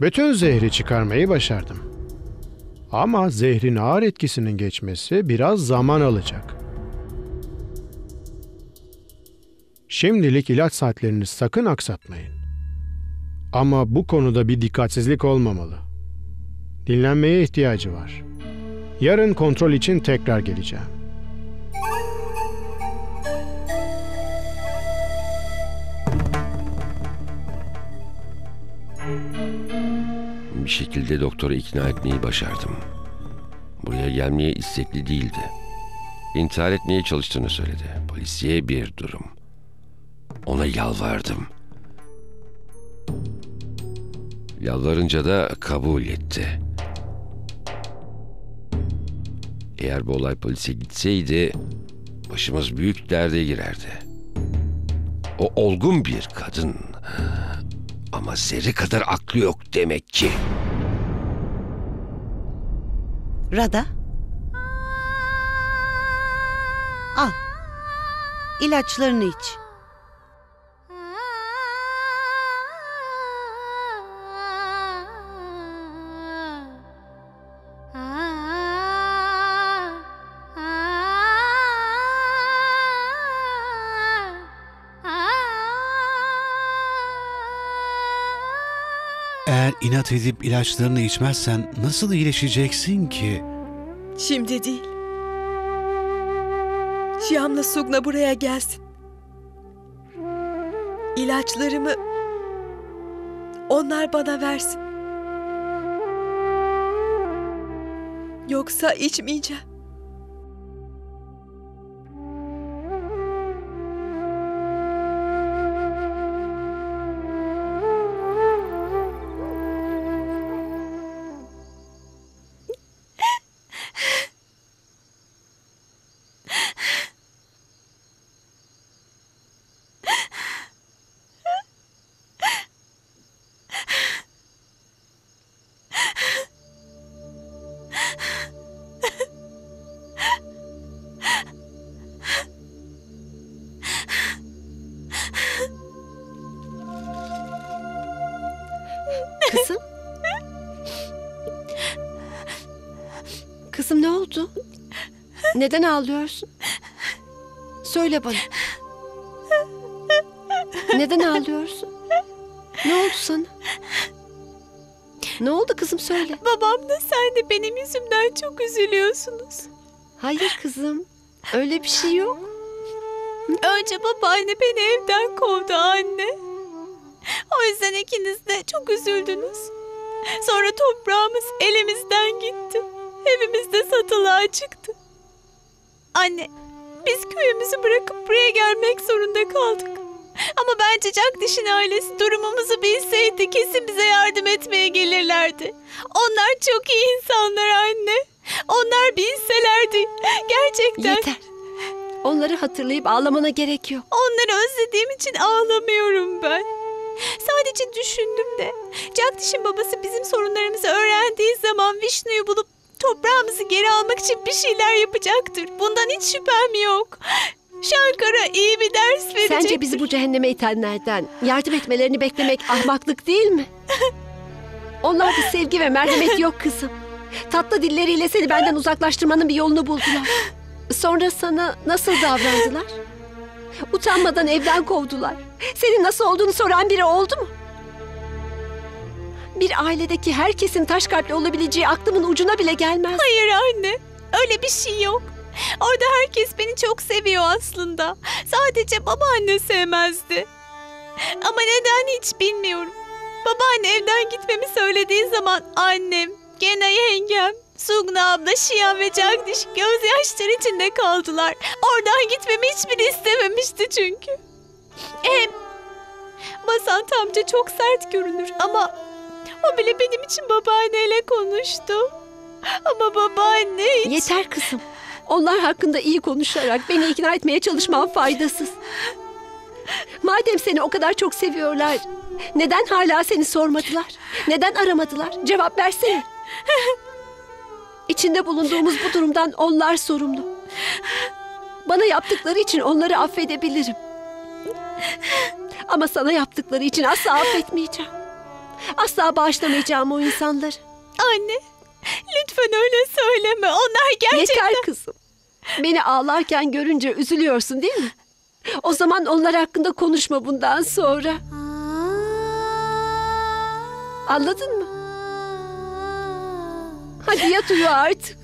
Bütün zehri çıkarmayı başardım. Ama zehrin ağır etkisinin geçmesi biraz zaman alacak. Şimdilik ilaç saatlerini sakın aksatmayın. Ama bu konuda bir dikkatsizlik olmamalı. Dinlenmeye ihtiyacı var. Yarın kontrol için tekrar geleceğim. Bir şekilde doktora ikna etmeyi başardım. Buraya gelmeye istekli değildi. İntihar etmeye çalıştığını söyledi. Polisiye bir durum. Ona yalvardım. Yalvarınca da kabul etti. Eğer bu olay polise gitseydi başımız büyük derde girerdi. O olgun bir kadın ama zerre kadar aklı yok demek ki. Rada. Al. İlaçlarını iç. Eğer inat edip ilaçlarını içmezsen nasıl iyileşeceksin ki? Şimdi değil. Şiyam'la Sugna buraya gelsin. İlaçlarımı onlar bana versin. Yoksa içmeyeceğim. Kızım ne oldu? Neden ağlıyorsun? Söyle bana. Neden ağlıyorsun? Ne oldu sana? Ne oldu kızım söyle. Babamla sen de benim yüzümden çok üzülüyorsunuz. Hayır kızım. Öyle bir şey yok. Önce babaanne beni evden kovdu anne. O yüzden ikiniz de çok üzüldünüz. Sonra toprağımız elimizden gitti. Evimiz de satılığa çıktı. Anne, biz köyümüzü bırakıp buraya gelmek zorunda kaldık. Ama bence Jagdiş'in ailesi durumumuzu bilseydi kesin bize yardım etmeye gelirlerdi. Onlar çok iyi insanlar anne. Onlar bilselerdi. Gerçekten. Yeter. Onları hatırlayıp ağlamana gerek yok. Onları özlediğim için ağlamıyorum ben. Sadece düşündüm de Jagdiş'in babası bizim sorunlarımızı öğrendiği zaman Vişnu'yu bulup toprağımızı geri almak için bir şeyler yapacaktır. Bundan hiç şüphem yok. Şankar'a iyi bir ders verecektir. Sence bizi bu cehenneme itenlerden yardım etmelerini beklemek ahmaklık değil mi? Onlarda sevgi ve merhamet yok kızım. Tatlı dilleriyle seni benden uzaklaştırmanın bir yolunu buldular. Sonra sana nasıl davrandılar? Utanmadan evden kovdular. Senin nasıl olduğunu soran biri oldu mu? Bir ailedeki herkesin taş kalpli olabileceği aklımın ucuna bile gelmez. Hayır anne, öyle bir şey yok. Orada herkes beni çok seviyor aslında. Sadece babaanne sevmezdi. Ama neden hiç bilmiyorum. Babaanne evden gitmemi söylediği zaman annem, Gena yengem, Sugna abla, Şiyam ve Cengdiş gözyaşları içinde kaldılar. Oradan gitmemi hiçbiri istememişti çünkü. Hem Basant amca çok sert görünür ama o bile benim için babaanneyle konuştu. Ama babaanne hiç... Yeter kızım. Onlar hakkında iyi konuşarak beni ikna etmeye çalışman faydasız. Madem seni o kadar çok seviyorlar, neden hala seni sormadılar? Neden aramadılar? Cevap versene. İçinde bulunduğumuz bu durumdan onlar sorumlu. Bana yaptıkları için onları affedebilirim. Ama sana yaptıkları için asla affetmeyeceğim. Asla bağışlamayacağım o insanları. Anne, lütfen öyle söyleme. Onlar gerçekten... Yeter kızım. Beni ağlarken görünce üzülüyorsun değil mi? O zaman onlar hakkında konuşma bundan sonra. Anladın mı? Hadi yat uyu artık.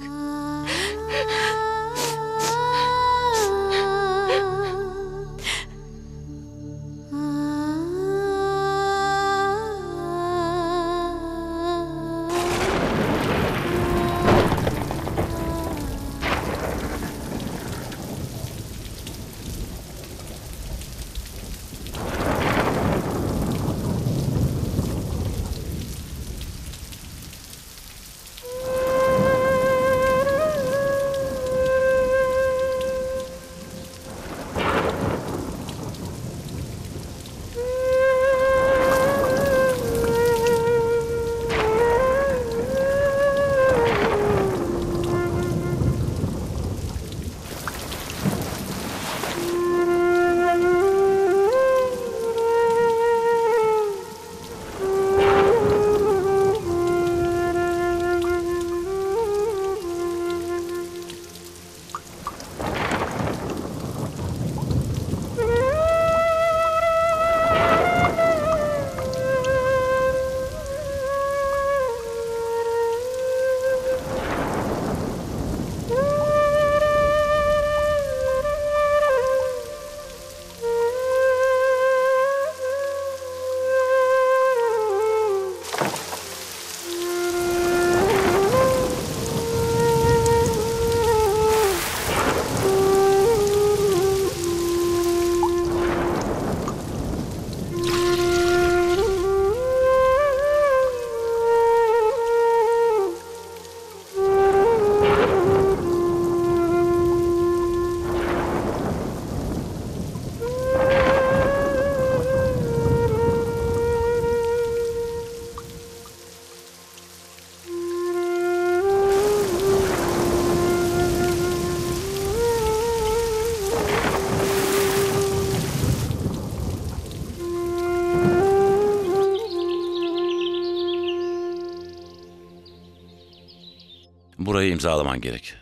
Burayı imzalaman gerek.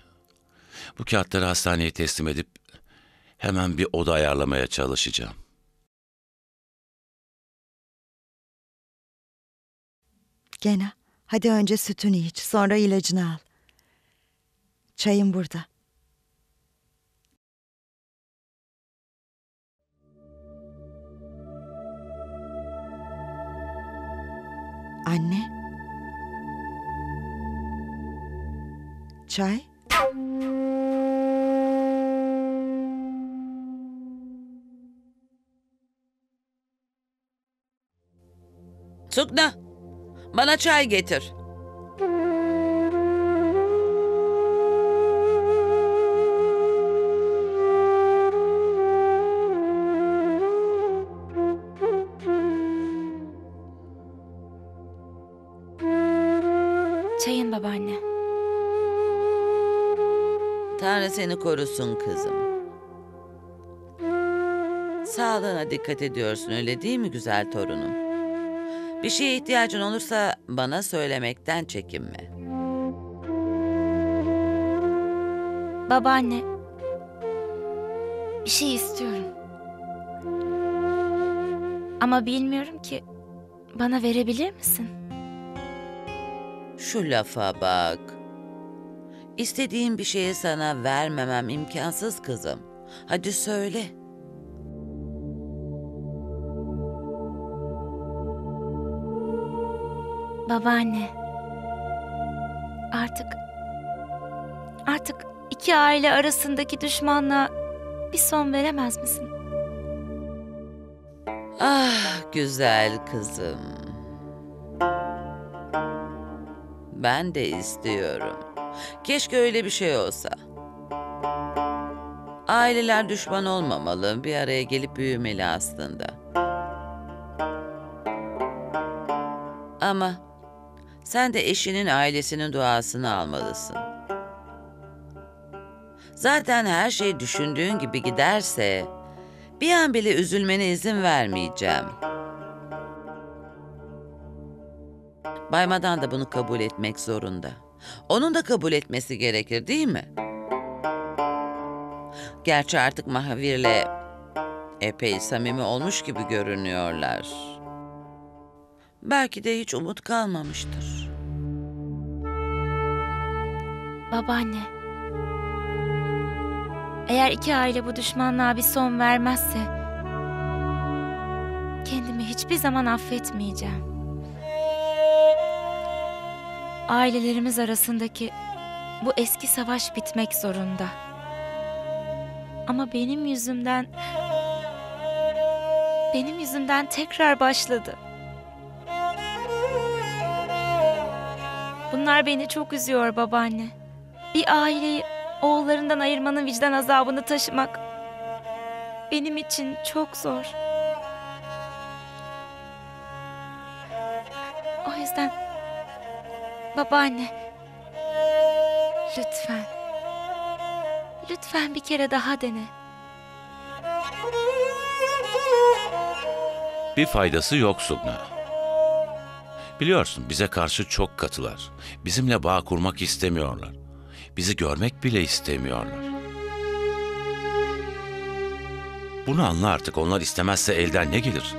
Bu kağıtları hastaneye teslim edip hemen bir oda ayarlamaya çalışacağım. Gena, hadi önce sütünü iç, sonra ilacını al. Çayım burada. Anne. Çay? Sugna, bana çay getir. Çayın babaanne. Tanrı seni korusun kızım. Sağlığına dikkat ediyorsun öyle değil mi güzel torunum? Bir şeye ihtiyacın olursa bana söylemekten çekinme. Babaanne, bir şey istiyorum. Ama bilmiyorum ki bana verebilir misin? Şu lafa bak. İstediğim bir şeyi sana vermemem imkansız kızım. Hadi söyle. Babaanne. Artık iki aile arasındaki düşmanlığa bir son veremez misin? Ah güzel kızım. Ben de istiyorum. Keşke öyle bir şey olsa. Aileler düşman olmamalı, bir araya gelip büyümeli aslında. Ama sen de eşinin ailesinin duasını almalısın. Zaten her şey düşündüğün gibi giderse bir an bile üzülmene izin vermeyeceğim. Bay Madan da bunu kabul etmek zorunda. Onun da kabul etmesi gerekir, değil mi? Gerçi artık Mahavir'le epey samimi olmuş gibi görünüyorlar. Belki de hiç umut kalmamıştır. Babaanne, eğer iki aile bu düşmanlığa bir son vermezse kendimi hiçbir zaman affetmeyeceğim. Ailelerimiz arasındaki bu eski savaş bitmek zorunda. Ama benim yüzümden tekrar başladı. Bunlar beni çok üzüyor babaanne. Bir aileyi oğullarından ayırmanın vicdan azabını taşımak benim için çok zor. O yüzden babaanne, lütfen bir kere daha dene. Bir faydası yok Sugna. Biliyorsun bize karşı çok katılar. Bizimle bağ kurmak istemiyorlar. Bizi görmek bile istemiyorlar. Bunu anla artık. Onlar istemezse elden ne gelir?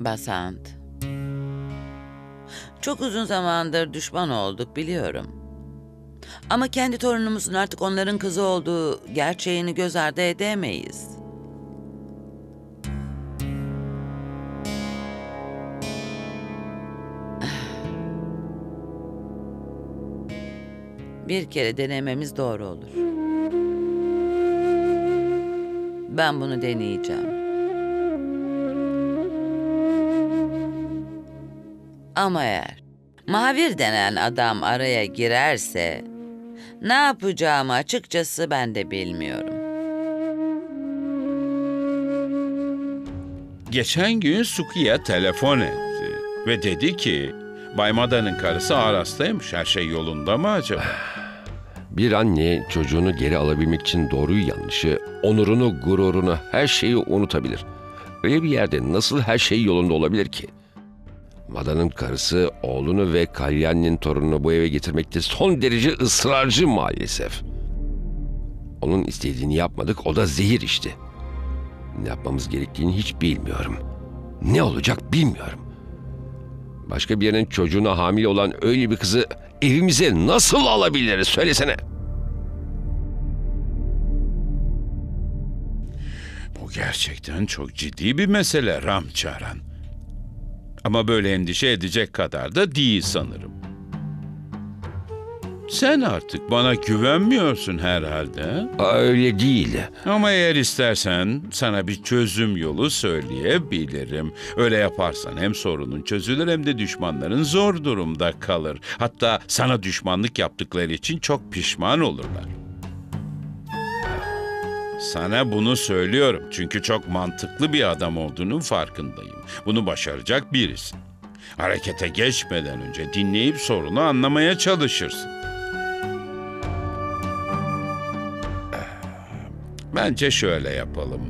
Basant. Çok uzun zamandır düşman olduk biliyorum. Ama kendi torunumuzun artık onların kızı olduğu gerçeğini göz ardı edemeyiz. Bir kere denememiz doğru olur. Ben bunu deneyeceğim. Ama eğer Mahavir denen adam araya girerse ne yapacağımı açıkçası ben de bilmiyorum. Geçen gün Sukiya telefon etti ve dedi ki Bay Mada'nın karısı Aras'taymış. Her şey yolunda mı acaba? Bir anne çocuğunu geri alabilmek için doğruyu yanlışı, onurunu, gururunu, her şeyi unutabilir. Öyle bir yerde nasıl her şey yolunda olabilir ki? Mada'nın karısı oğlunu ve Kalyani'nin torununu bu eve getirmekte son derece ısrarcı maalesef. Onun istediğini yapmadık, o da zehir içti. Ne yapmamız gerektiğini hiç bilmiyorum. Ne olacak bilmiyorum. Başka birinin çocuğuna hamile olan öyle bir kızı evimize nasıl alabiliriz söylesene. Bu gerçekten çok ciddi bir mesele Ram Charan. Ama böyle endişe edecek kadar da değil sanırım. Sen artık bana güvenmiyorsun herhalde. Öyle değil. Ama eğer istersen sana bir çözüm yolu söyleyebilirim. Öyle yaparsan hem sorunun çözülür hem de düşmanların zor durumda kalır. Hatta sana düşmanlık yaptıkları için çok pişman olurlar. Sana bunu söylüyorum çünkü çok mantıklı bir adam olduğunun farkındayım. Bunu başaracak birisin. Harekete geçmeden önce dinleyip sorunu anlamaya çalışırsın. Bence şöyle yapalım.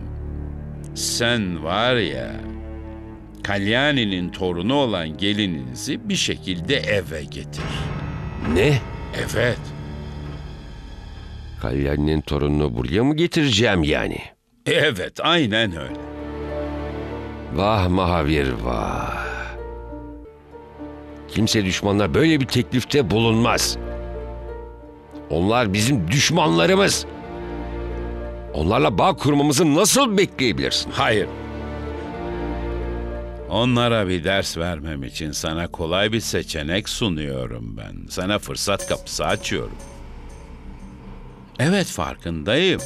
Sen var ya, Kalyani'nin torunu olan gelininizi bir şekilde eve getir. Ne? Evet. Kalyani'nin torununu buraya mı getireceğim yani? Evet, aynen öyle. Vah Mahavir vah. Kimse düşmanlar böyle bir teklifte bulunmaz. Onlar bizim düşmanlarımız. Onlarla bağ kurmamızı nasıl bekleyebilirsin? Hayır. Onlara bir ders vermem için sana kolay bir seçenek sunuyorum ben. Sana fırsat kapısı açıyorum. Evet farkındayım.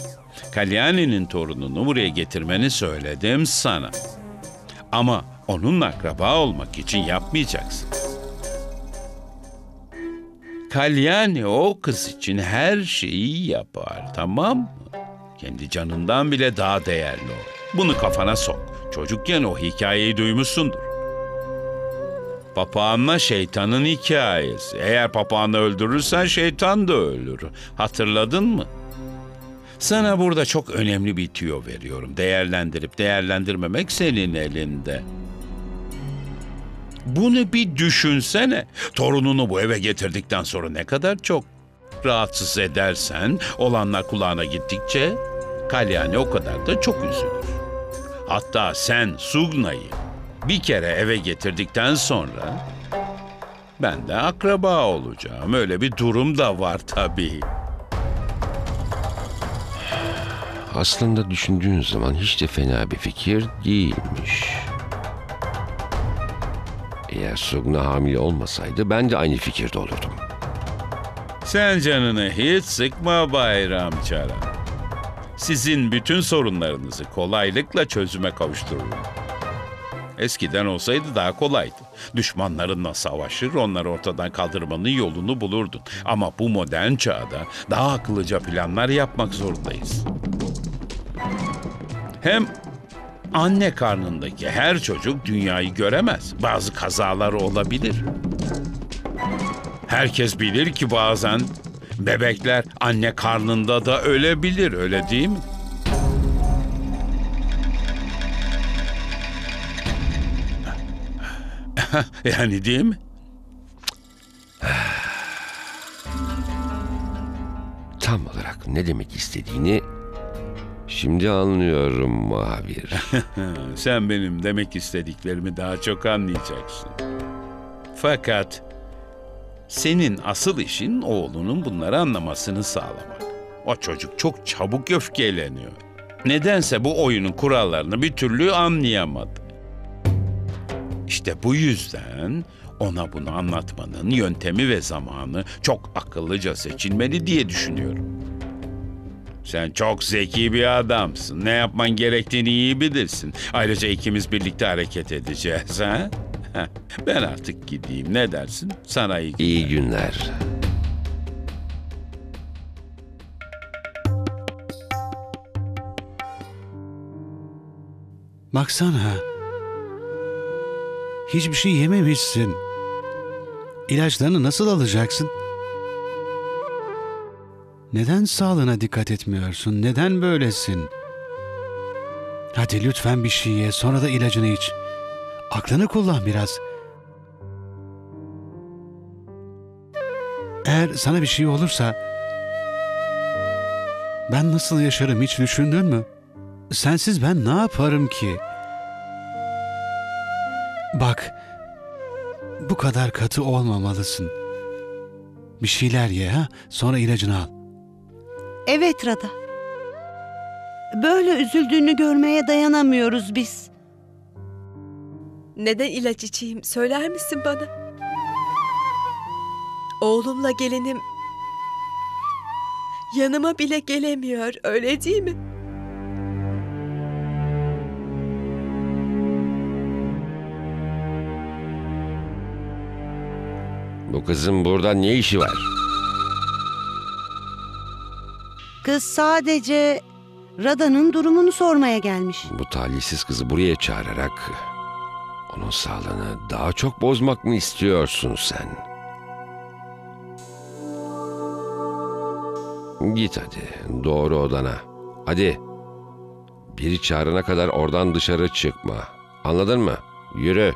Kalyani'nin torununu buraya getirmeni söyledim sana. Ama onunla akraba olmak için yapmayacaksın. Kalyani o kız için her şeyi yapar, tamam mı? Kendi canından bile daha değerli o. Bunu kafana sok. Çocukken o hikayeyi duymuşsundur. Papağanla şeytanın hikayesi. Eğer papağanı öldürürsen şeytan da ölür. Hatırladın mı? Sana burada çok önemli bir tüyo veriyorum. Değerlendirip değerlendirmemek senin elinde. Bunu bir düşünsene. Torununu bu eve getirdikten sonra ne kadar çok rahatsız edersen, olanlar kulağına gittikçe Kalyani o kadar da çok üzülür. Hatta sen Sugna'yı bir kere eve getirdikten sonra ben de akraba olacağım. Öyle bir durum da var tabii. Aslında düşündüğün zaman hiç de fena bir fikir değilmiş. Eğer Sugna hamile olmasaydı ben de aynı fikirde olurdum. Sen canını hiç sıkma Bay Ram Charan. Sizin bütün sorunlarınızı kolaylıkla çözüme kavuştururum. Eskiden olsaydı daha kolaydı. Düşmanlarınla savaşır, onları ortadan kaldırmanın yolunu bulurdun. Ama bu modern çağda daha akıllıca planlar yapmak zorundayız. Hem anne karnındaki her çocuk dünyayı göremez. Bazı kazalar olabilir. Herkes bilir ki bazen bebekler anne karnında da ölebilir, öyle değil mi? Yani değil mi? Tam olarak ne demek istediğini şimdi anlıyorum Mahavir. Sen benim demek istediklerimi daha çok anlayacaksın. Fakat senin asıl işin oğlunun bunları anlamasını sağlamak. O çocuk çok çabuk öfkeleniyor. Nedense bu oyunun kurallarını bir türlü anlayamadı. İşte bu yüzden ona bunu anlatmanın yöntemi ve zamanı çok akıllıca seçilmeli diye düşünüyorum. Sen çok zeki bir adamsın. Ne yapman gerektiğini iyi bilirsin. Ayrıca ikimiz birlikte hareket edeceğiz, ha? Ben artık gideyim. Ne dersin? Sana iyi günler. İyi günler. Baksana. Hiçbir şey yememişsin. İlaçlarını nasıl alacaksın? Neden sağlığına dikkat etmiyorsun? Neden böylesin? Hadi lütfen bir şey ye, sonra da ilacını iç. Aklını kullan biraz. Eğer sana bir şey olursa ben nasıl yaşarım hiç düşündün mü? Sensiz ben ne yaparım ki? Bak, bu kadar katı olmamalısın. Bir şeyler ye, ha? Sonra ilacını al. Evet Rada. Böyle üzüldüğünü görmeye dayanamıyoruz biz. Neden ilaç içeyim? Söyler misin bana? Oğlumla gelinim yanıma bile gelemiyor, öyle değil mi? Bu kızın burada ne işi var? Kız sadece Rada'nın durumunu sormaya gelmiş. Bu talihsiz kızı buraya çağırarak onun sağlığını daha çok bozmak mı istiyorsun sen? Git hadi doğru odana. Hadi. Biri çağırana kadar oradan dışarı çıkma. Anladın mı? Yürü.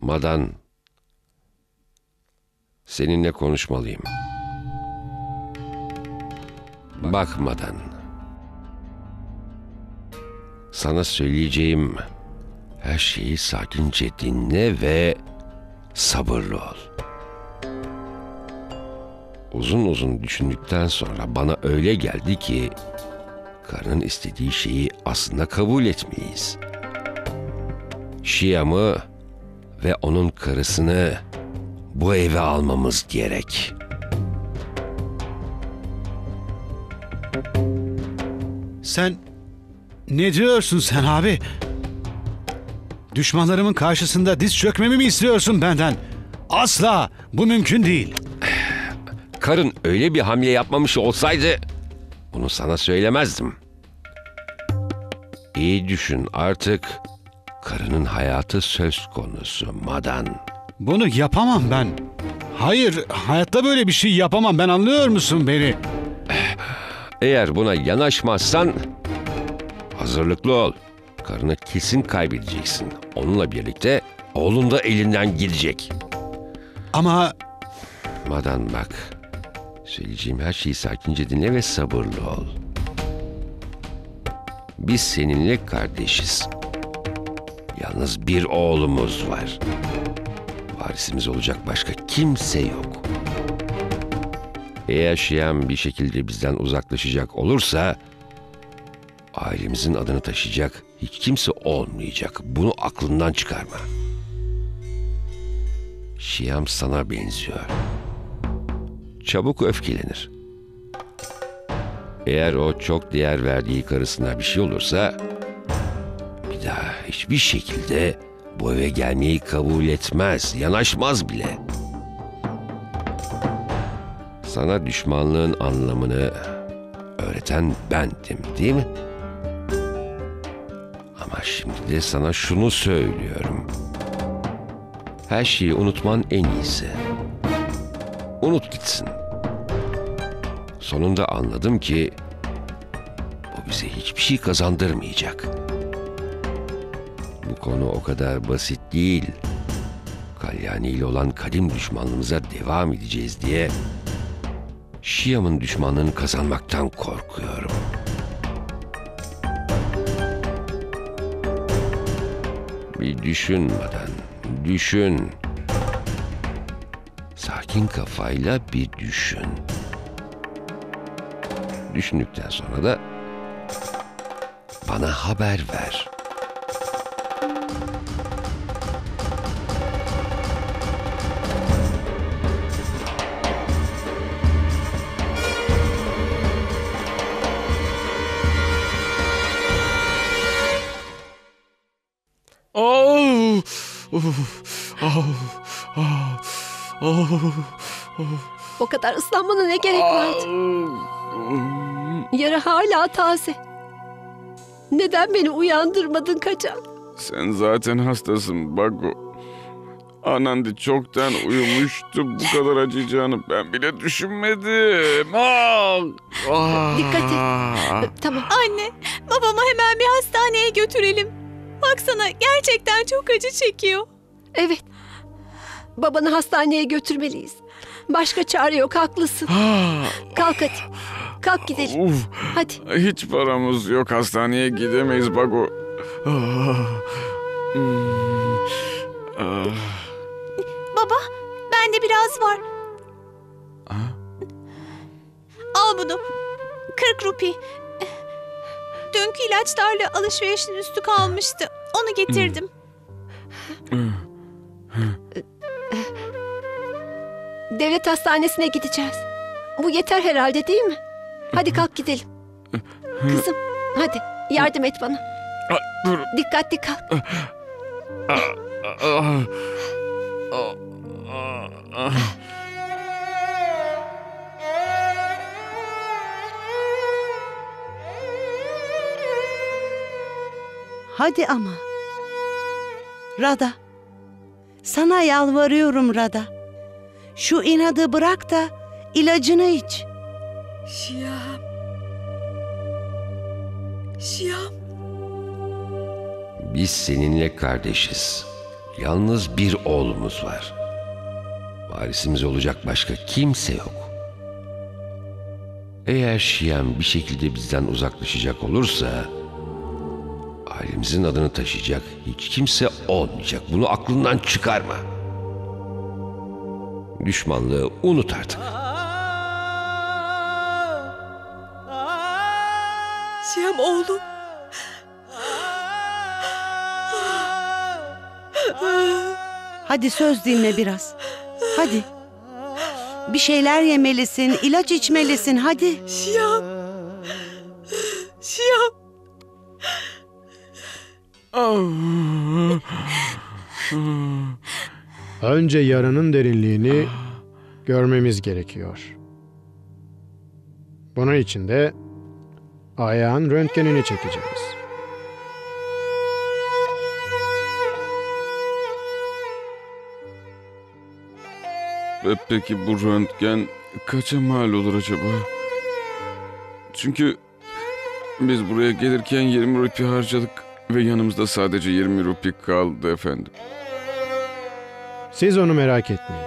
Madan, seninle konuşmalıyım. Bak Madan, sana söyleyeceğim her şeyi sakince dinle ve sabırlı ol. Uzun uzun düşündükten sonra bana öyle geldi ki karının istediği şeyi aslında kabul etmeyiz. Şiyam'ı ve onun karısını bu eve almamız gerek. Sen ne diyorsun sen abi? Düşmanlarımın karşısında diz çökmemi mi istiyorsun benden? Asla! Bu mümkün değil. Karın öyle bir hamle yapmamış olsaydı bunu sana söylemezdim. İyi düşün artık. Karının hayatı söz konusu Madan. Bunu yapamam ben. Hayır, hayatta böyle bir şey yapamam. Ben anlıyor musun beni? Eğer buna yanaşmazsan hazırlıklı ol. Karını kesin kaybedeceksin. Onunla birlikte oğlun da elinden gidecek. Ama... Madan bak, söyleyeceğim her şeyi sakince dinle ve sabırlı ol. Biz seninle kardeşiz. Yalnız bir oğlumuz var. Varisimiz olacak başka kimse yok. Eğer Şiyam bir şekilde bizden uzaklaşacak olursa... ailemizin adını taşıyacak hiç kimse olmayacak. Bunu aklından çıkarma. Şiyam sana benziyor. Çabuk öfkelenir. Eğer o çok değer verdiği karısına bir şey olursa... bir daha hiçbir şekilde bu eve gelmeyi kabul etmez, yanaşmaz bile. Sana düşmanlığın anlamını öğreten bendim, değil mi? Ama şimdi de sana şunu söylüyorum. Her şeyi unutman en iyisi. Unut gitsin. Sonunda anladım ki bu bize hiçbir şey kazandırmayacak. Bu konu o kadar basit değil. Kalyani ile olan kadim düşmanlığımıza devam edeceğiz diye Şiyam'ın düşmanlığını kazanmaktan korkuyorum. Bir düşünmeden düşün. Sakin kafayla bir düşün. Düşündükten sonra da bana haber ver. O kadar ıslanmana ne gerek vardı? Yara hala taze. Neden beni uyandırmadın kaçan? Sen zaten hastasın Baku. Anandi çoktan uyumuştu. Bu kadar acıyacağını ben bile düşünmedim. Dikkat et. Tamam. Anne, babamı hemen bir hastaneye götürelim. Baksana, gerçekten çok acı çekiyor. Evet. Babanı hastaneye götürmeliyiz. Başka çare yok, haklısın. Kalk hadi. Kalk gidelim. Hadi. Hiç paramız yok, hastaneye gidemeyiz Baku. Baba, bende biraz var. Al bunu. 40 rupi. Dünkü ilaçlarla alışverişin üstü kalmıştı. Onu getirdim. Devlet hastanesine gideceğiz. Bu yeter herhalde, değil mi? Hadi kalk gidelim. Kızım, hadi yardım et bana. Dur. Dikkatli kalk. Hadi ama. Rada. Sana yalvarıyorum Rada. Şu inadı bırak da ilacını iç. Şiyam. Şiyam. Biz seninle kardeşiz. Yalnız bir oğlumuz var. Varisimiz olacak başka kimse yok. Eğer Şiyam bir şekilde bizden uzaklaşacak olursa... ailemizin adını taşıyacak hiç kimse olmayacak. Bunu aklından çıkarma. Düşmanlığı unut artık. Şiyam oğlum. Hadi söz dinle biraz. Hadi. Bir şeyler yemelisin, ilaç içmelisin. Hadi. Şiyam. Şiyam. Önce yaranın derinliğini görmemiz gerekiyor. Bunun için de ayağın röntgenini çekeceğiz. Peki bu röntgen kaça mal olur acaba? Çünkü biz buraya gelirken 20 rupi harcadık ve yanımızda sadece 20 rupi kaldı efendim. Siz onu merak etmeyin.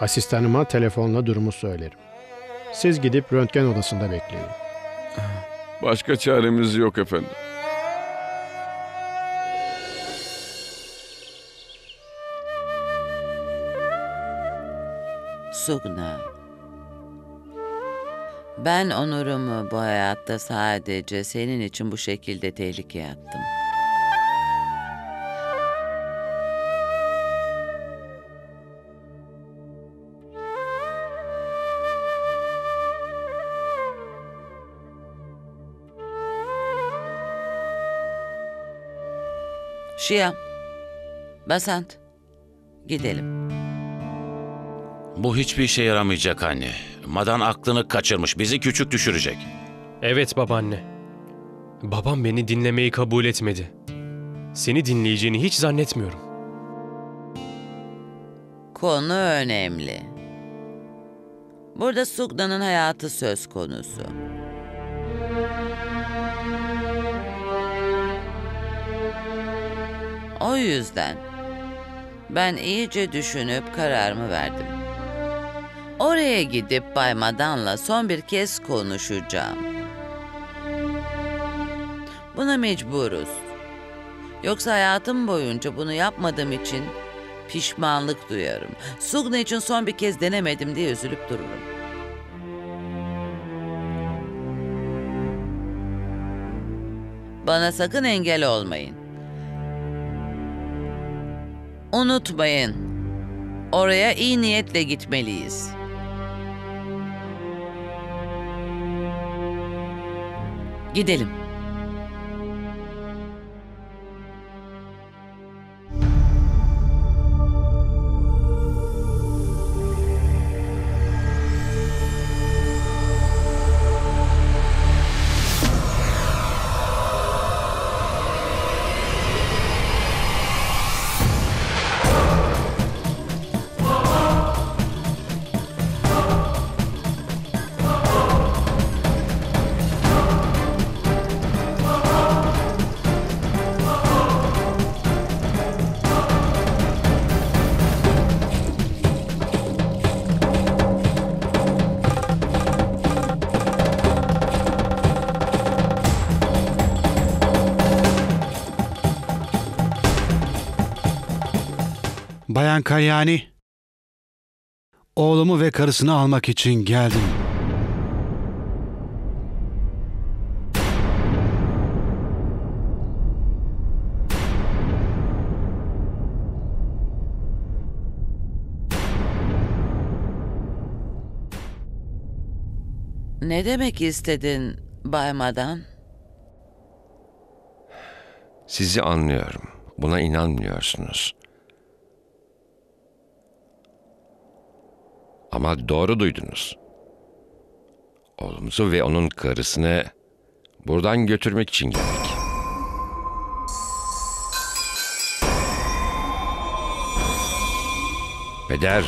Asistanıma telefonla durumu söylerim. Siz gidip röntgen odasında bekleyin. Başka çaremiz yok efendim. Sugna, ben onurumu bu hayatta sadece senin için bu şekilde tehlikeye attım. Şiyam, Basant, gidelim. Bu hiçbir işe yaramayacak anne. Madan aklını kaçırmış, bizi küçük düşürecek. Evet babaanne. Babam beni dinlemeyi kabul etmedi. Seni dinleyeceğini hiç zannetmiyorum. Konu önemli. Burada Sugna'nın hayatı söz konusu. O yüzden ben iyice düşünüp kararımı verdim. Oraya gidip Bay Madan'la son bir kez konuşacağım. Buna mecburuz. Yoksa hayatım boyunca bunu yapmadığım için pişmanlık duyarım. Sugna için son bir kez denemedim diye üzülüp dururum. Bana sakın engel olmayın. Unutmayın, oraya iyi niyetle gitmeliyiz. Gidelim. Bayan Kalyani, oğlumu ve karısını almak için geldim. Ne demek istedin Bay Madan? Sizi anlıyorum. Buna inanmıyorsunuz. Ama doğru duydunuz. Oğlumuzu ve onun karısını buradan götürmek için geldik. Peder.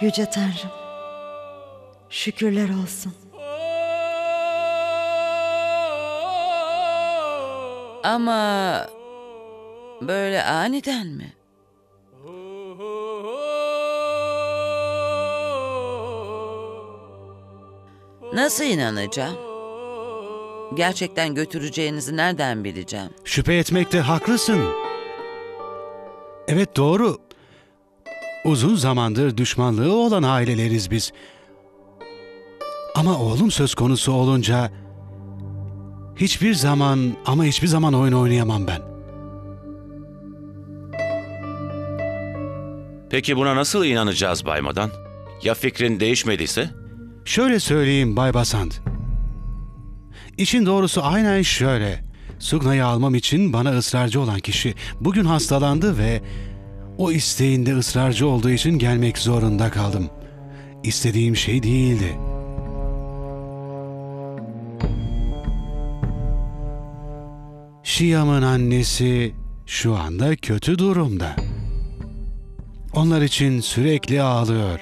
Yüce Tanrım. Şükürler olsun. Ama böyle aniden mi? Nasıl inanacağım? Gerçekten götüreceğinizi nereden bileceğim? Şüphe etmekte haklısın. Evet doğru. Uzun zamandır düşmanlığı olan aileleriz biz. Ama oğlum söz konusu olunca hiçbir zaman oyun oynayamam ben. Peki buna nasıl inanacağız Bay Madan? Ya fikrin değişmediyse? Şöyle söyleyeyim Bay Basant. İşin doğrusu aynen şöyle. Sugna'yı almam için bana ısrarcı olan kişi bugün hastalandı ve o isteğinde ısrarcı olduğu için gelmek zorunda kaldım. istediğim şey değildi. Şiyam'ın annesi şu anda kötü durumda. Onlar için sürekli ağlıyor.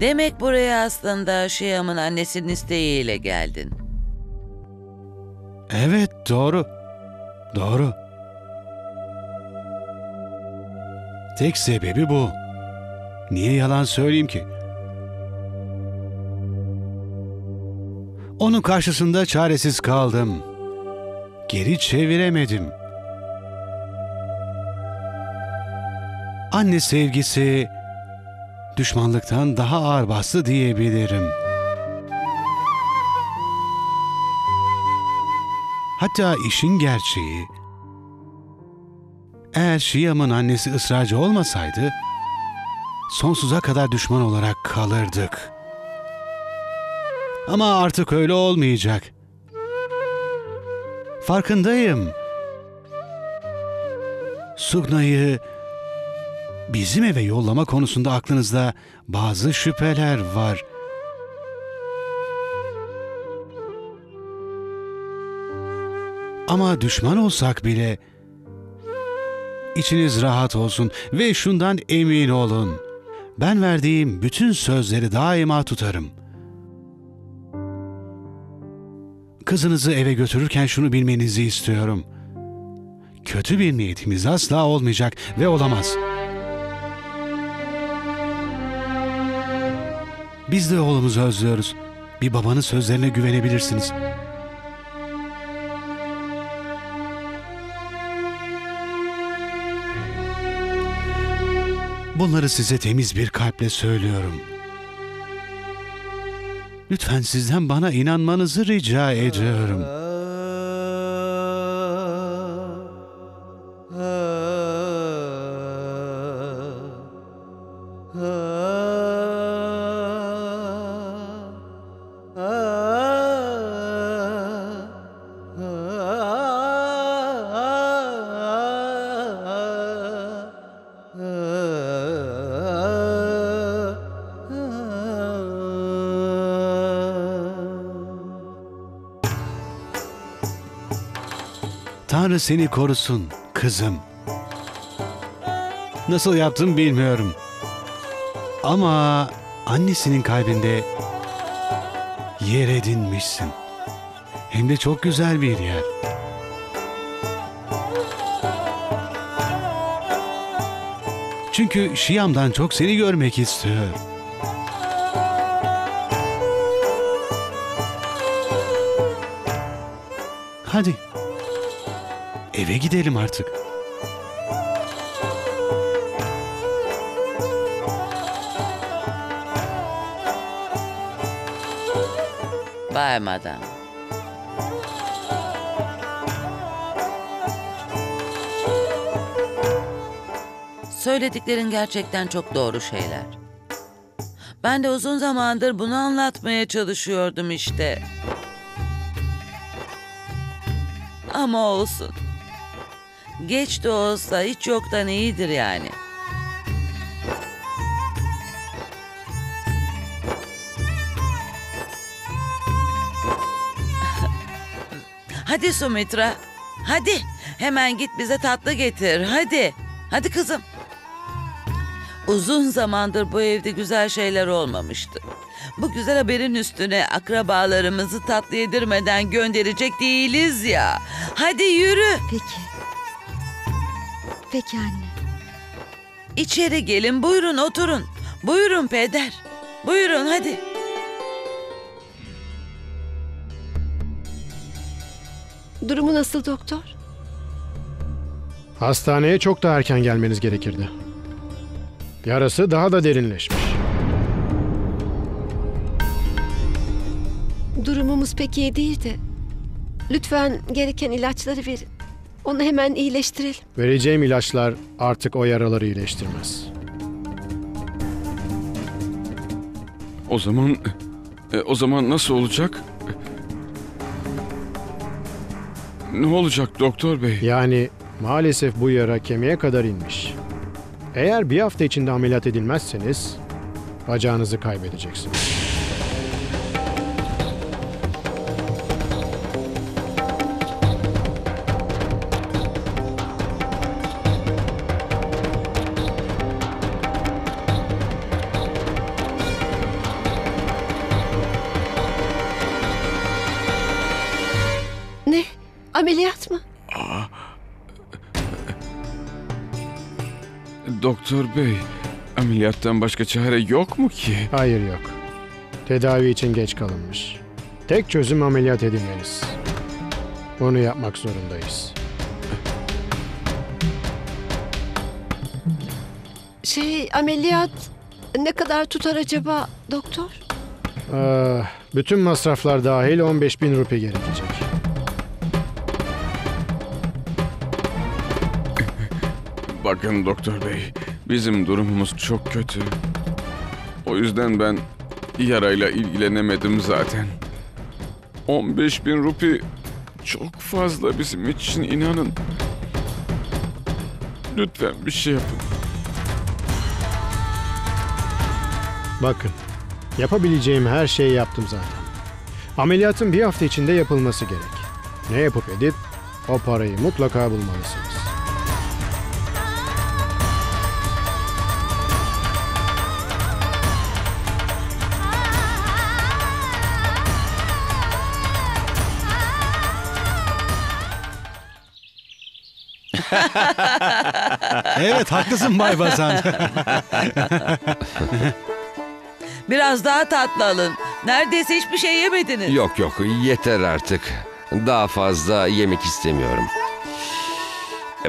Demek buraya aslında Şiyam'ın annesinin isteğiyle geldin. Evet, doğru. Doğru. Tek sebebi bu. Niye yalan söyleyeyim ki? Onun karşısında çaresiz kaldım. Geri çeviremedim. Anne sevgisi düşmanlıktan daha ağır bastı diyebilirim. Hatta işin gerçeği, eğer Şiyam'ın annesi ısrarcı olmasaydı, sonsuza kadar düşman olarak kalırdık. Ama artık öyle olmayacak. Farkındayım. Sugna'yı bizim eve yollama konusunda aklınızda bazı şüpheler var. Ama düşman olsak bile içiniz rahat olsun ve şundan emin olun. Ben verdiğim bütün sözleri daima tutarım. Kızınızı eve götürürken şunu bilmenizi istiyorum. Kötü bir niyetimiz asla olmayacak ve olamaz. Biz de oğlumuzu özlüyoruz. Bir babanın sözlerine güvenebilirsiniz. Bunları size temiz bir kalple söylüyorum. Lütfen sizden bana inanmanızı rica ediyorum. Tanrı seni korusun kızım. Nasıl yaptım bilmiyorum. Ama annesinin kalbinde yer edinmişsin. Hem de çok güzel bir yer. Çünkü Şiyam'dan çok seni görmek istiyor. Hadi. Eve gidelim artık. Bay Madan. Söylediklerin gerçekten çok doğru şeyler. Ben de uzun zamandır bunu anlatmaya çalışıyordum işte. Ama olsun. Geç de olsa hiç yoktan iyidir yani. Hadi Sumitra, hadi. Hemen git bize tatlı getir, hadi. Hadi kızım. Uzun zamandır bu evde güzel şeyler olmamıştı. Bu güzel haberin üstüne akrabalarımızı tatlı yedirmeden gönderecek değiliz ya. Hadi yürü. Peki. Peki anne. İçeri gelin, buyurun oturun. Buyurun peder. Buyurun hadi. Durumu nasıl doktor? Hastaneye çok daha erken gelmeniz gerekirdi. Yarası daha da derinleşmiş. Durumumuz pek iyi değildi. Lütfen gereken ilaçları verin. Onu hemen iyileştirelim. Vereceğim ilaçlar artık o yaraları iyileştirmez. O zaman nasıl olacak? Ne olacak doktor bey? Yani maalesef bu yara kemiğe kadar inmiş. Eğer bir hafta içinde ameliyat edilmezseniz bacağınızı kaybedeceksiniz. Ameliyat mı? Aa. Doktor bey, ameliyattan başka çare yok mu ki? Hayır, yok. Tedavi için geç kalınmış. Tek çözüm ameliyat edilmeniz. Bunu yapmak zorundayız. Ameliyat ne kadar tutar acaba doktor? Bütün masraflar dahil 15.000 rupi gerekecek. Bakın doktor bey, bizim durumumuz çok kötü. O yüzden ben yarayla ilgilenemedim zaten. 15.000 rupi çok fazla bizim için, inanın. Lütfen bir şey yapın. Bakın, yapabileceğim her şeyi yaptım zaten. Ameliyatın bir hafta içinde yapılması gerek. Ne yapıp edip o parayı mutlaka bulmalısınız. Evet, haklısın Bay Basan. Biraz daha tatlı alın. Neredeyse hiçbir şey yemediniz. Yok, yeter artık. Daha fazla yemek istemiyorum.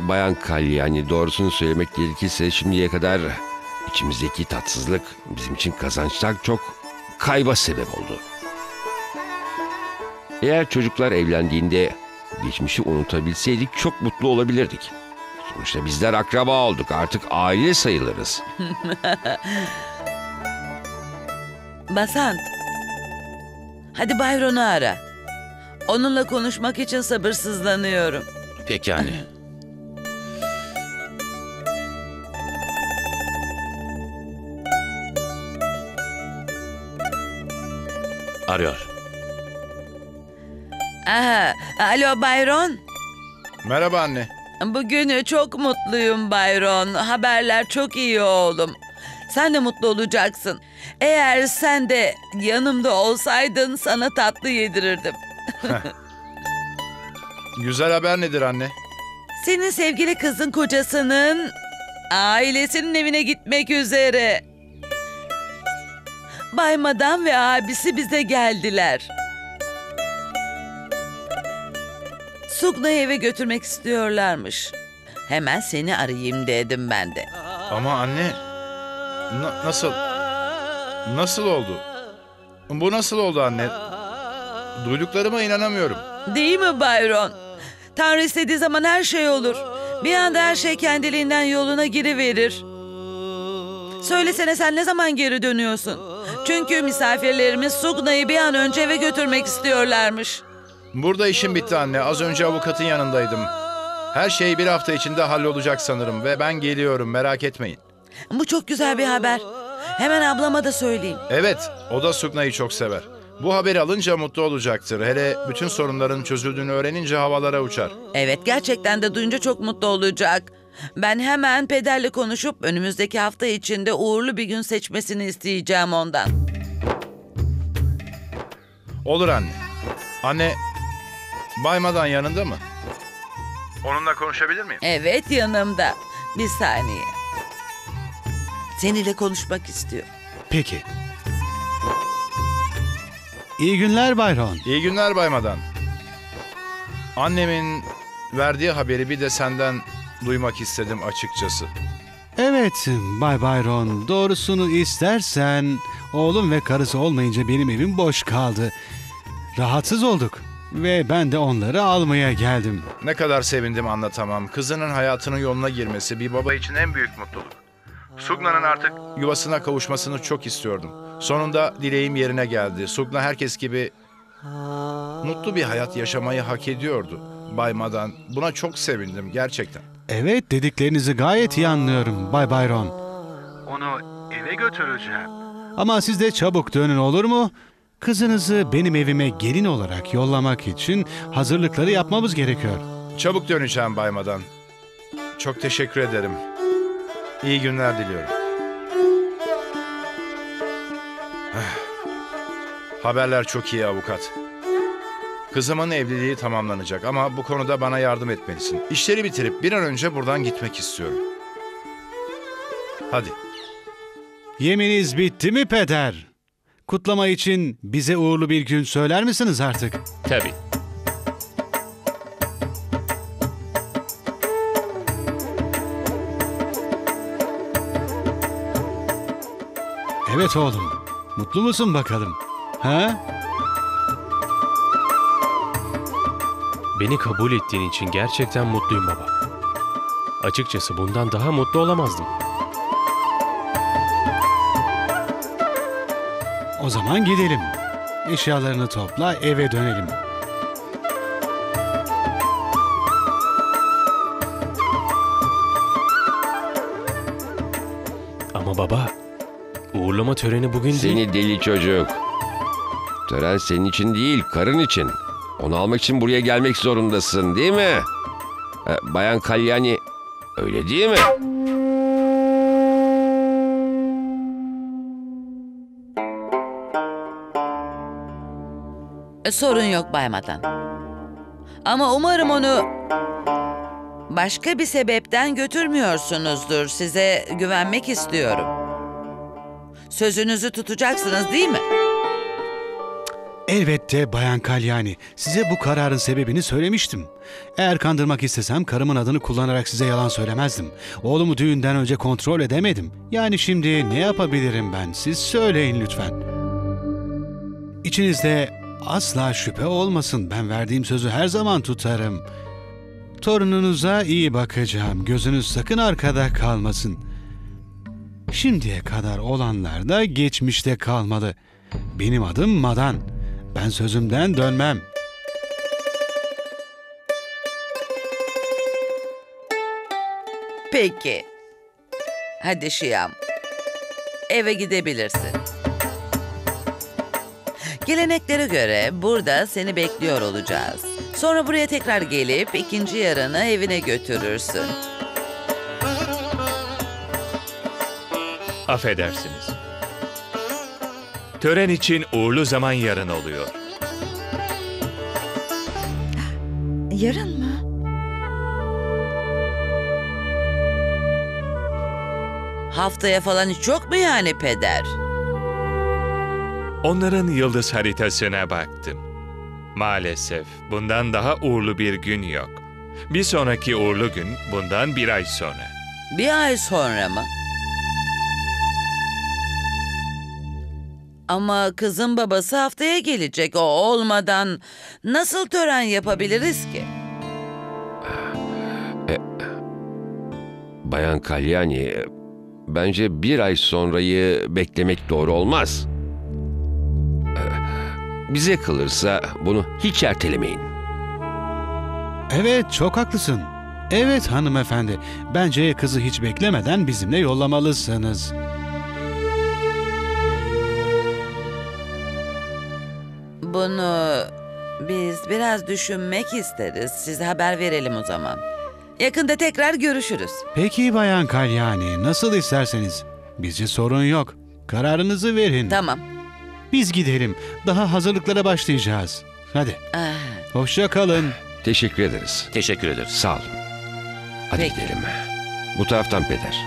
Bayan Kalli, yani doğrusunu söylemek gerekirse şimdiye kadar içimizdeki tatsızlık bizim için kazançtan çok kayba sebep oldu. Eğer çocuklar evlendiğinde geçmişi unutabilseydik çok mutlu olabilirdik. Sonuçta bizler akraba olduk. Artık aile sayılırız. Basant, hadi Byron'u ara. Onunla konuşmak için sabırsızlanıyorum. Peki yani. Arıyor. Aha, alo Byron. Merhaba anne. Bugün çok mutluyum Byron. Haberler çok iyi oğlum. Sen de mutlu olacaksın. Eğer sen de yanımda olsaydın sana tatlı yedirirdim. Güzel haber nedir anne? Senin sevgili kızın kocasının ailesinin evine gitmek üzere. Bay Madan ve abisi bize geldiler. Sugna'yı eve götürmek istiyorlarmış. Hemen seni arayayım dedim ben de. Ama anne, nasıl oldu? Bu nasıl oldu anne? Duyduklarıma inanamıyorum. Değil mi Byron? Tanrı istediği zaman her şey olur. Bir anda her şey kendiliğinden yoluna giriverir. Söylesene, sen ne zaman geri dönüyorsun? Çünkü misafirlerimiz Sugna'yı bir an önce eve götürmek istiyorlarmış. Burada işim bitti anne. Az önce avukatın yanındaydım. Her şey bir hafta içinde hallolacak sanırım ve ben geliyorum, merak etmeyin. Bu çok güzel bir haber. Hemen ablama da söyleyeyim. Evet, o da Sugna'yı çok sever. Bu haberi alınca mutlu olacaktır. Hele bütün sorunların çözüldüğünü öğrenince havalara uçar. Evet, gerçekten de duyunca çok mutlu olacak. Ben hemen pederle konuşup önümüzdeki hafta içinde uğurlu bir gün seçmesini isteyeceğim ondan. Olur anne. Anne, Bay Madan yanında mı? Onunla konuşabilir miyim? Evet, yanımda. Bir saniye. Seninle konuşmak istiyor. Peki. İyi günler Bayron. İyi günler Bay Madan. Annemin verdiği haberi bir de senden duymak istedim açıkçası. Evet Bay Byron, doğrusunu istersen oğlum ve karısı olmayınca benim evim boş kaldı. Rahatsız olduk. Ve ben de onları almaya geldim. Ne kadar sevindim, anlatamam. Kızının hayatının yoluna girmesi bir baba için en büyük mutluluk. Sugna'nın artık yuvasına kavuşmasını çok istiyordum. Sonunda dileğim yerine geldi. Sugna herkes gibi mutlu bir hayat yaşamayı hak ediyordu. Bay Madan. Buna çok sevindim gerçekten. Evet, dediklerinizi gayet iyi anlıyorum Bay Byron. Onu eve götüreceğim. Ama siz de çabuk dönün, olur mu? Kızınızı benim evime gelin olarak yollamak için hazırlıkları yapmamız gerekiyor. Çabuk döneceğim Bay Madan. Çok teşekkür ederim. İyi günler diliyorum. Haberler çok iyi avukat. Kızımın evliliği tamamlanacak ama bu konuda bana yardım etmelisin. İşleri bitirip bir an önce buradan gitmek istiyorum. Hadi. Yeminiz bitti mi peder? Kutlama için bize uğurlu bir gün söyler misiniz artık? Tabii. Evet oğlum. Mutlu musun bakalım? Ha? Beni kabul ettiğin için gerçekten mutluyum baba. Açıkçası bundan daha mutlu olamazdım. O zaman gidelim. Eşyalarını topla, eve dönelim. Ama baba, uğurlama töreni bugün değil. Seni deli çocuk. Tören senin için değil, karın için. Onu almak için buraya gelmek zorundasın, değil mi? Bayan Kalyani, öyle değil mi? Sorun yok Bay Madan. Ama umarım onu başka bir sebepten götürmüyorsunuzdur. Size güvenmek istiyorum. Sözünüzü tutacaksınız, değil mi? Elbette Bayan Kalyani. Size bu kararın sebebini söylemiştim. Eğer kandırmak istesem karımın adını kullanarak size yalan söylemezdim. Oğlumu düğünden önce kontrol edemedim. Yani şimdi ne yapabilirim ben? Siz söyleyin lütfen. İçinizde asla şüphe olmasın. Ben verdiğim sözü her zaman tutarım. Torununuza iyi bakacağım. Gözünüz sakın arkada kalmasın. Şimdiye kadar olanlar da geçmişte kalmalı. Benim adım Madan. Ben sözümden dönmem. Peki. Hadi Şiyam. Eve gidebilirsin. Geleneklere göre burada seni bekliyor olacağız. Sonra buraya tekrar gelip ikinci yarını evine götürürsün. Affedersiniz. Tören için uğurlu zaman yarın oluyor. Yarın mı? Haftaya falan hiç yok mu yani peder? Onların yıldız haritasına baktım. Maalesef bundan daha uğurlu bir gün yok. Bir sonraki uğurlu gün bundan bir ay sonra. Bir ay sonra mı? Ama kızın babası haftaya gelecek. O olmadan nasıl tören yapabiliriz ki? Bayan Kalyani, bence bir ay sonrayı beklemek doğru olmaz. Bize kalırsa bunu hiç ertelemeyin. Evet, çok haklısın. Evet hanımefendi, bence kızı hiç beklemeden bizimle yollamalısınız. Bunu biz biraz düşünmek isteriz. Size haber verelim o zaman. Yakında tekrar görüşürüz. Peki Bayan Kalyani, nasıl isterseniz. Bizce sorun yok. Kararınızı verin. Tamam. Biz gidelim. Daha hazırlıklara başlayacağız. Hadi. Hoşça kalın. Teşekkür ederiz. Teşekkür ederiz. Sağ olun. Hadi peki, gidelim. Bu taraftan peder.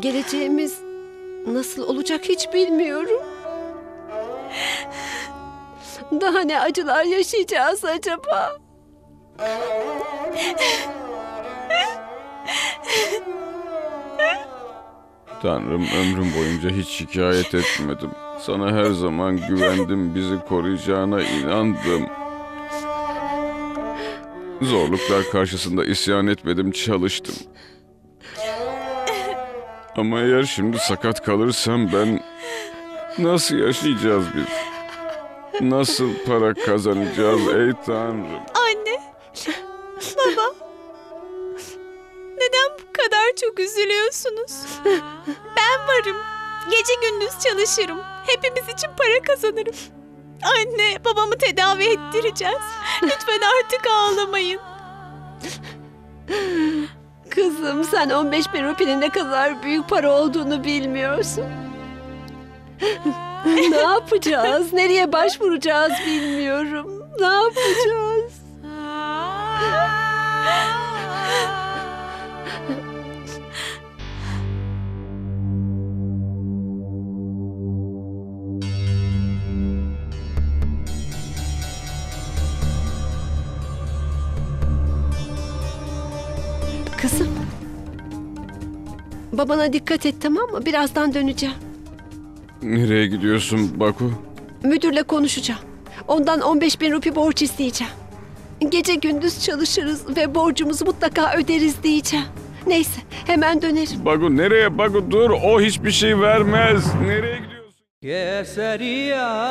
Geleceğimiz nasıl olacak hiç bilmiyorum. Daha ne acılar yaşayacağız acaba? Tanrım, ömrüm boyunca hiç şikayet etmedim. Sana her zaman güvendim, bizi koruyacağına inandım. Zorluklar karşısında isyan etmedim, çalıştım. Ama eğer şimdi sakat kalırsam ben... Nasıl yaşayacağız biz? Nasıl para kazanacağız ey Tanrım? Anne, baba, neden bu kadar çok üzülüyorsunuz? Ben varım, gece gündüz çalışırım, hepimiz için para kazanırım. Anne, babamı tedavi ettireceğiz. Lütfen artık ağlamayın. Kızım, sen 15 bin rupinin ne kadar büyük para olduğunu bilmiyorsun. Ne yapacağız? Nereye başvuracağız bilmiyorum. Ne yapacağız? Kızım, babana dikkat et, tamam mı? Birazdan döneceğim. Nereye gidiyorsun Baku? Müdürle konuşacağım. Ondan 15 bin rupi borç isteyeceğim. Gece gündüz çalışırız ve borcumuzu mutlaka öderiz diyeceğim. Neyse, hemen dönerim. Baku nereye? Baku dur, o hiçbir şey vermez. Nereye gidiyorsun? Keseriya.